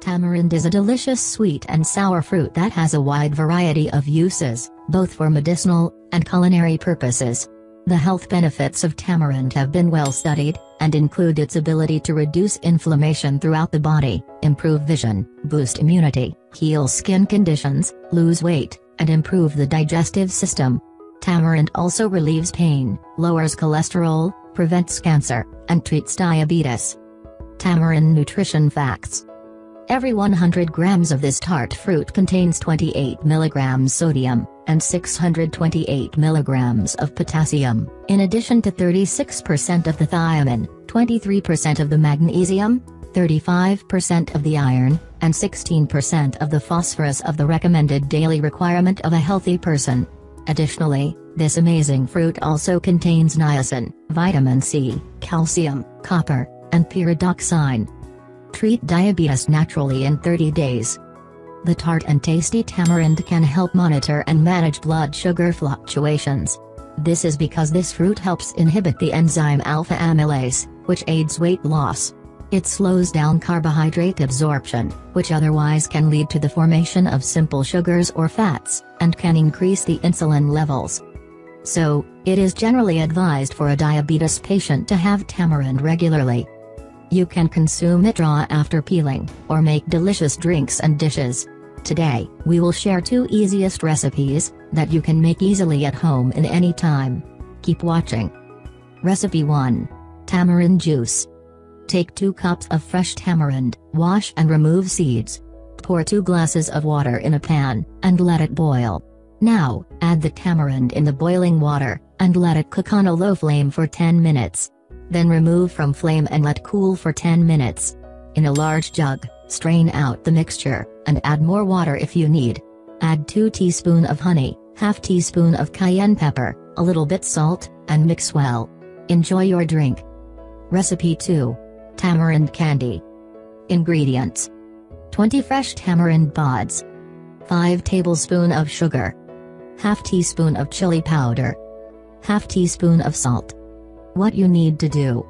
Tamarind is a delicious sweet and sour fruit that has a wide variety of uses, both for medicinal and culinary purposes. The health benefits of tamarind have been well studied, and include its ability to reduce inflammation throughout the body, improve vision, boost immunity, heal skin conditions, lose weight, and improve the digestive system. Tamarind also relieves pain, lowers cholesterol, prevents cancer, and treats diabetes. Tamarind nutrition facts. Every 100 grams of this tart fruit contains 28 milligrams sodium, and 628 milligrams of potassium, in addition to 36% of the thiamine, 23% of the magnesium, 35% of the iron, and 16% of the phosphorus of the recommended daily requirement of a healthy person. Additionally, this amazing fruit also contains niacin, vitamin C, calcium, copper, and pyridoxine. Treat diabetes naturally in 30 days. The tart and tasty tamarind can help monitor and manage blood sugar fluctuations. This is because this fruit helps inhibit the enzyme alpha amylase, which aids weight loss. It slows down carbohydrate absorption, which otherwise can lead to the formation of simple sugars or fats, and can increase the insulin levels. So, it is generally advised for a diabetes patient to have tamarind regularly. You can consume it raw after peeling, or make delicious drinks and dishes. Today, we will share 2 easiest recipes that you can make easily at home in any time. Keep watching. Recipe 1. Tamarind juice. Take 2 cups of fresh tamarind, wash and remove seeds. Pour 2 glasses of water in a pan, and let it boil. Now, add the tamarind in the boiling water, and let it cook on a low flame for 10 minutes. Then remove from flame and let cool for 10 minutes. In a large jug, strain out the mixture, and add more water if you need. Add 2 teaspoons of honey, half teaspoon of cayenne pepper, a little bit salt, and mix well. Enjoy your drink. Recipe 2. Tamarind candy. Ingredients. 20 fresh tamarind pods. 5 tablespoons of sugar. Half teaspoon of chili powder. Half teaspoon of salt. What you need to do.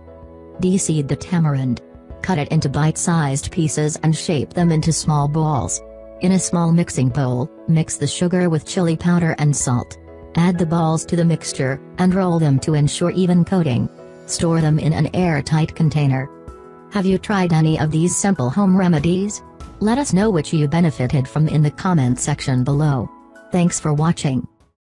Deseed the tamarind. Cut it into bite-sized pieces and shape them into small balls. In a small mixing bowl, mix the sugar with chili powder and salt. Add the balls to the mixture, and roll them to ensure even coating. Store them in an airtight container. Have you tried any of these simple home remedies? Let us know which you benefited from in the comment section below. Thanks for watching.